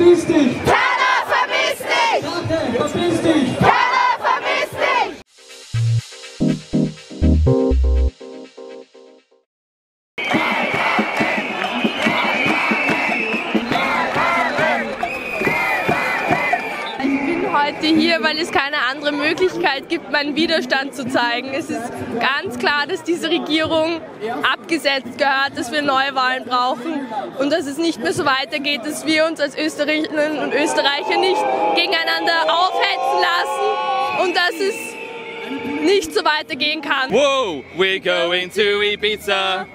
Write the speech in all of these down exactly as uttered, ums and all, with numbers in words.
verpiss dich! Keiner vermisst dich! Danke, verpiss dich! Keiner vermisst dich! Ich bin heute hier, weil es keine andere Möglichkeit gibt, meinen Widerstand zu zeigen. Es ist ganz klar, dass diese Regierung abgesetzt gehört, dass wir Neuwahlen brauchen und dass es nicht mehr so weitergeht, dass wir uns als Österreicherinnen und Österreicher nicht gegeneinander aufhetzen lassen und dass es nicht so weitergehen kann. Whoa, we're going to Ibiza.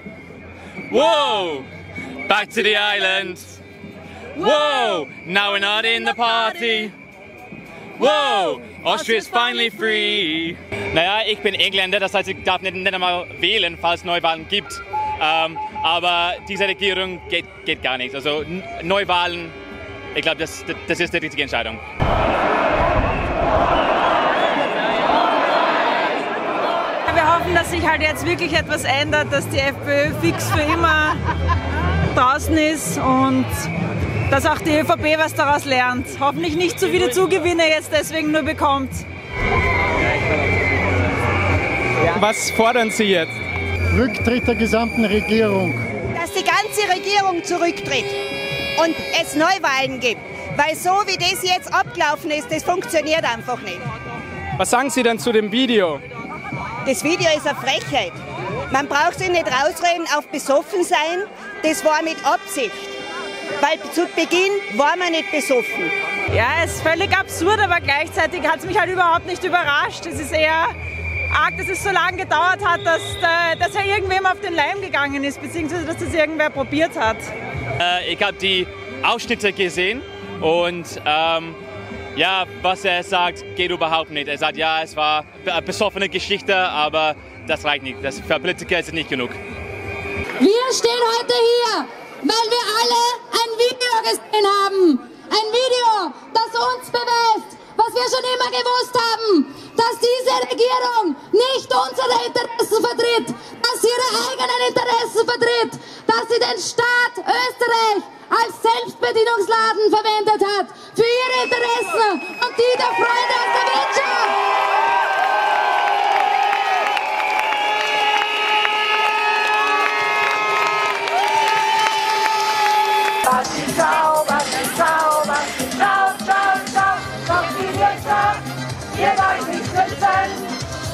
Whoa, back to the island. Whoa, now we're not in the party. Wow, Austria is finally free. Naja, ich bin Engländer, das heißt, ich darf nicht, nicht einmal wählen, falls es Neuwahlen gibt. Ähm, aber diese Regierung geht, geht gar nichts. Also Neuwahlen, ich glaube, das, das ist die richtige Entscheidung. Wir hoffen, dass sich halt jetzt wirklich etwas ändert, dass die FPÖ fix für immer draußen ist und dass auch die ÖVP was daraus lernt. Hoffentlich nicht so viele Zugewinne jetzt deswegen nur bekommt. Was fordern Sie jetzt? Rücktritt der gesamten Regierung. Dass die ganze Regierung zurücktritt und es Neuwahlen gibt. Weil so wie das jetzt abgelaufen ist, das funktioniert einfach nicht. Was sagen Sie denn zu dem Video? Das Video ist eine Frechheit. Man braucht sich nicht rausreden auf besoffen sein. Das war mit Absicht. Weil zu Beginn war man nicht besoffen. Ja, es ist völlig absurd, aber gleichzeitig hat es mich halt überhaupt nicht überrascht. Es ist eher arg, dass es so lange gedauert hat, dass, dass er irgendwem auf den Leim gegangen ist, beziehungsweise dass das irgendwer probiert hat. Äh, ich habe die Ausschnitte gesehen und ähm, ja, was er sagt, geht überhaupt nicht. Er sagt, ja, es war eine besoffene Geschichte, aber das reicht nicht. Das für Politiker ist es nicht genug. Wir stehen heute hier, weil wir alle ein Video gesehen haben. Ein Video, das uns beweist, was wir schon immer gewusst haben, dass diese Regierung nicht unsere Interessen vertritt, dass sie ihre eigenen Interessen vertritt, dass sie den Staat Österreich als Selbstbedienungsladen verwendet hat für ihre Interessen und die der Freunde aus der Wirtschaft.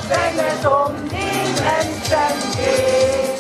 Wenn es um die Menschen geht.